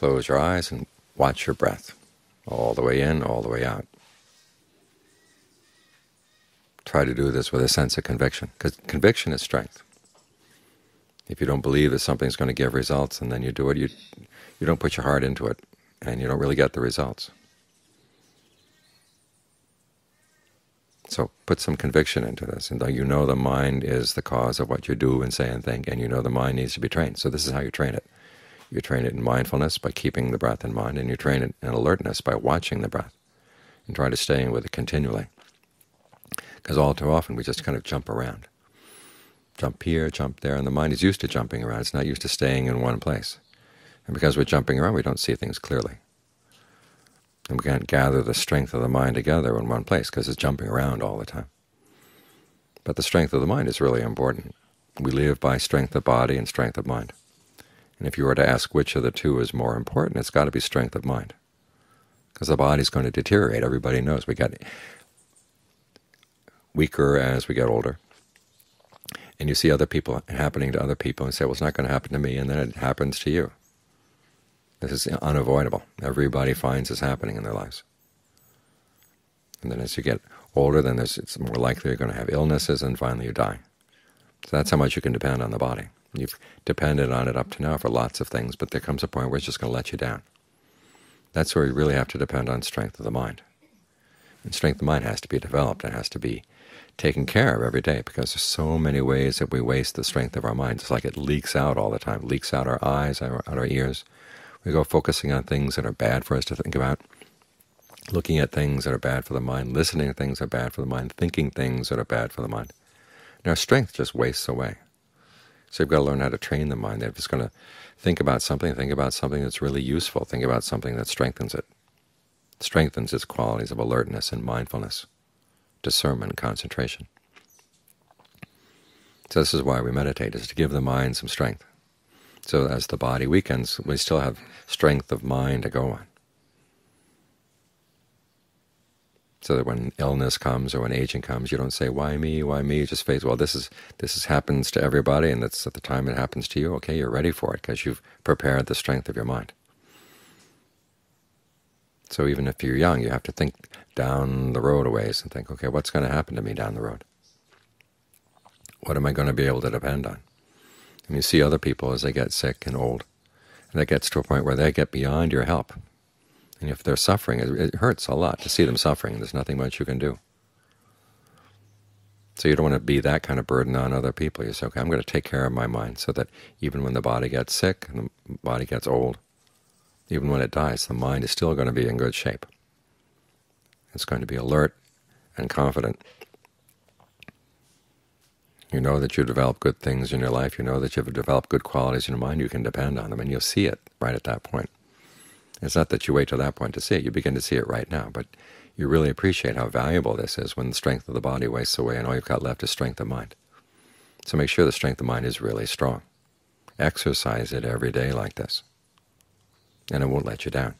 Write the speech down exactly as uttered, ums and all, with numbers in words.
Close your eyes and watch your breath, all the way in, all the way out. Try to do this with a sense of conviction, because conviction is strength. If you don't believe that something's going to give results and then you do it, you, you don't put your heart into it, and you don't really get the results. So put some conviction into this, and though you know the mind is the cause of what you do and say and think, and you know the mind needs to be trained. So this is how you train it. You train it in mindfulness by keeping the breath in mind, and you train it in alertness by watching the breath and trying to stay with it continually. Because all too often we just kind of jump around. Jump here, jump there, and the mind is used to jumping around. It's not used to staying in one place. And because we're jumping around, we don't see things clearly. And we can't gather the strength of the mind together in one place because it's jumping around all the time. But the strength of the mind is really important. We live by strength of body and strength of mind. And if you were to ask which of the two is more important, it's got to be strength of mind. Because the body's going to deteriorate. Everybody knows we get weaker as we get older. And you see other people happening to other people and say, well, it's not going to happen to me, and then it happens to you. This is unavoidable. Everybody finds this happening in their lives. And then as you get older, then there's, it's more likely you're going to have illnesses, and finally you die. So that's how much you can depend on the body. You've depended on it up to now for lots of things, but there comes a point where it's just going to let you down. That's where you really have to depend on strength of the mind. And strength of the mind has to be developed. It has to be taken care of every day, because there's so many ways that we waste the strength of our minds. It's like it leaks out all the time, leaks out our eyes, out our ears. We go focusing on things that are bad for us to think about, looking at things that are bad for the mind, listening to things that are bad for the mind, thinking things that are bad for the mind. And our strength just wastes away. So you've got to learn how to train the mind. If it's going to think about something, think about something that's really useful, think about something that strengthens it, strengthens its qualities of alertness and mindfulness, discernment, concentration. So this is why we meditate, is to give the mind some strength. So as the body weakens, we still have strength of mind to go on. So that when illness comes or when aging comes, you don't say, why me, why me? You just face, well, this is this is, happens to everybody, and that's at the time it happens to you. Okay, you're ready for it because you've prepared the strength of your mind. So even if you're young, you have to think down the road a ways and think, okay, what's going to happen to me down the road? What am I going to be able to depend on? And you see other people as they get sick and old, and that gets to a point where they get beyond your help. And if they're suffering, it hurts a lot to see them suffering. There's nothing much you can do. So you don't want to be that kind of burden on other people. You say, okay, I'm going to take care of my mind so that even when the body gets sick and the body gets old, even when it dies, the mind is still going to be in good shape. It's going to be alert and confident. You know that you've developed good things in your life. You know that you've developed good qualities in your mind. You can depend on them, and you'll see it right at that point. It's not that you wait till that point to see it. You begin to see it right now, but you really appreciate how valuable this is when the strength of the body wastes away and all you've got left is strength of mind. So make sure the strength of mind is really strong. Exercise it every day like this, and it won't let you down.